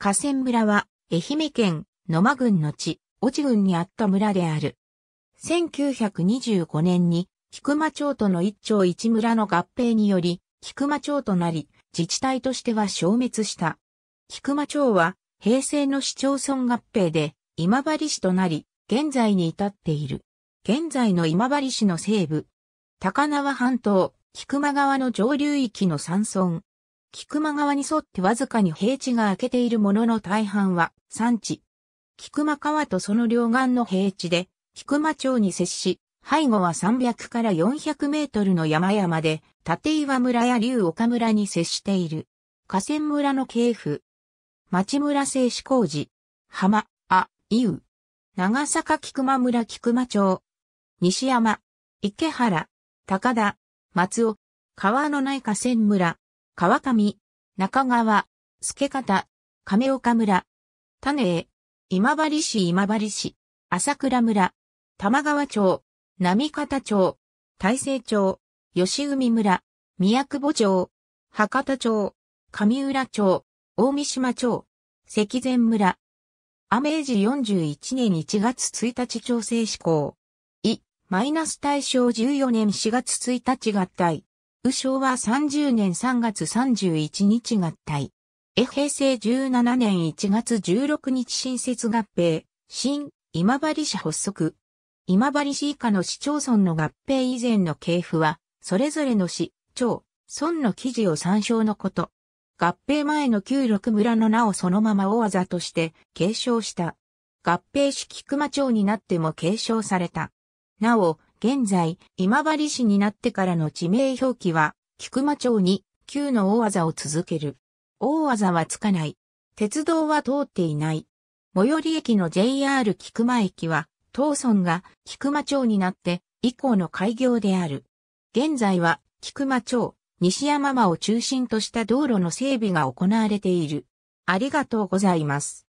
華泉村は、愛媛県野間郡の地、越知郡にあった村である。1925年に、菊間町との一町一村の合併により、菊間町となり、自治体としては消滅した。菊間町は、平成の市町村合併で、今治市となり、現在に至っている。現在の今治市の西部、高輪半島、菊間川の上流域の山村。菊間川に沿ってわずかに平地が空けているものの大半は山地。菊間川とその両岸の平地で、菊間町に接し、背後は300から400メートルの山々で、立岩村や竜岡村に接している。華泉村の系譜。町村製紙工事。浜、あ、いう。長坂菊間村菊間町。西山、池原、高田、松尾。川のない華泉村。川上、中川、助方、亀岡村、種江、今治市今治市、朝倉村、玉川町、波方町、大成町、吉海村、宮久保町、博多町、上浦町、大三島町、関前村。明治41年1月1日町制施行。大正14年4月1日合体。昭和30年3月31日合体。平成17年1月16日新設合併。新、今治市発足。今治市以下の市町村の合併以前の系譜は、それぞれの市、町、村の記事を参照のこと。合併前の旧六村の名をそのまま大字として継承した。合併し菊間町になっても継承された。なお、現在、今治市になってからの地名表記は、菊間町に、旧の大字を続ける。大字はつかない。鉄道は通っていない。最寄り駅の JR 菊間駅は、当村が菊間町になって、以降の開業である。現在は、菊間町、西山間を中心とした道路の整備が行われている。ありがとうございます。